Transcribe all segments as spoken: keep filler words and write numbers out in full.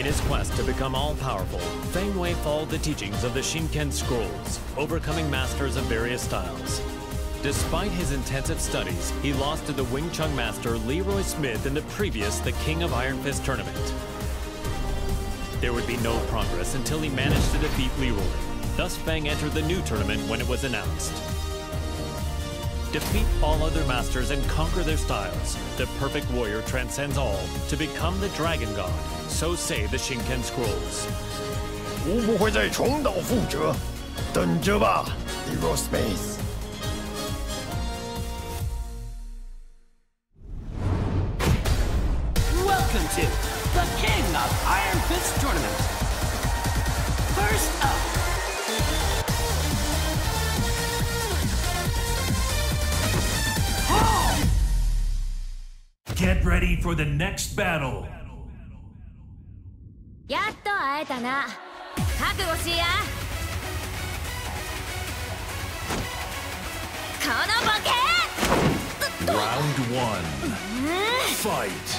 In his quest to become all-powerful, Feng Wei followed the teachings of the Shinken Scrolls, overcoming masters of various styles. Despite his intensive studies, he lost to the Wing Chun master Leroy Smith in the previous the King of Iron Fist Tournament. There would be no progress until he managed to defeat Leroy. Thus, Feng entered the new tournament when it was announced. Defeat all other masters and conquer their styles. The perfect warrior transcends all to become the dragon god. So say the Shinken Scrolls. Leroy Smith. Welcome to the King of Iron Fist Tournament. First up, get ready for the next battle. Round one. Fight.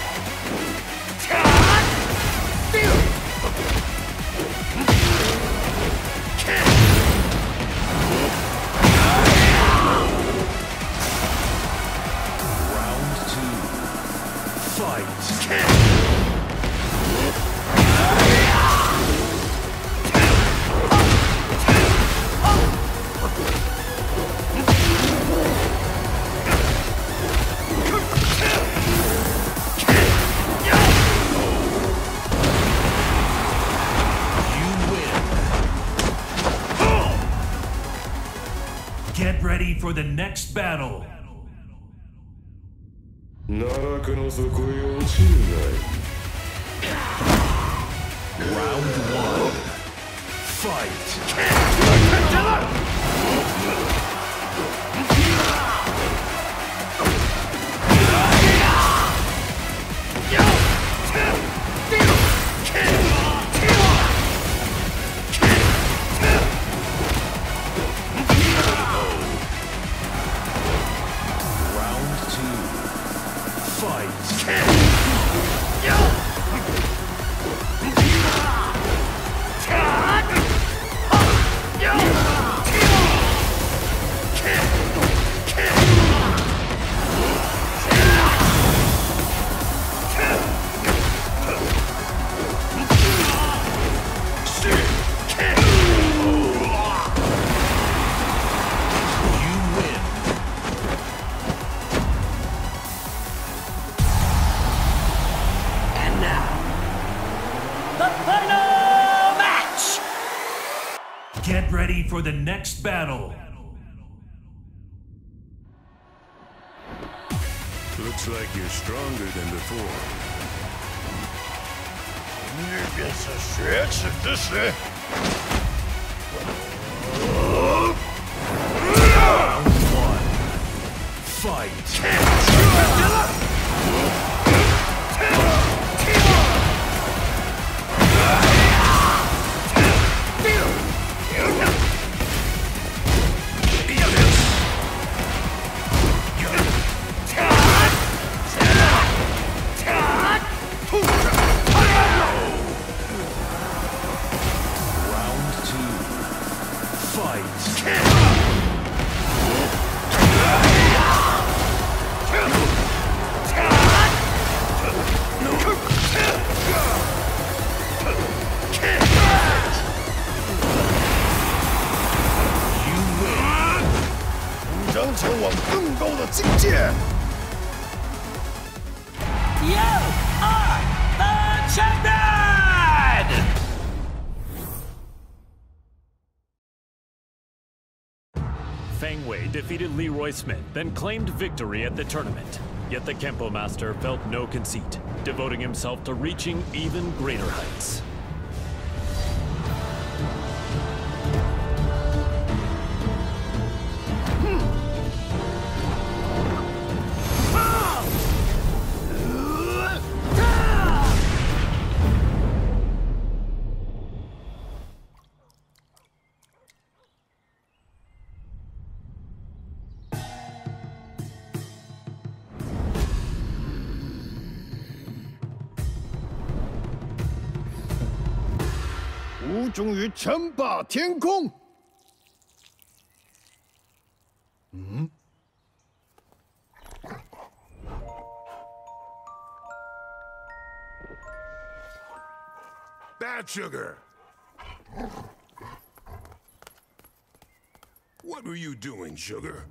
Round one. Fight. Get ready for the next battle. Round one. Fight. ready for the next battle. Looks like you're stronger than before. You're just a stretch at this day. Round one. Fight. Feng Wei defeated Leroy Smith, then claimed victory at the tournament. Yet the Kempo Master felt no conceit, devoting himself to reaching even greater heights. Hmm? Bad sugar. What were you doing, sugar?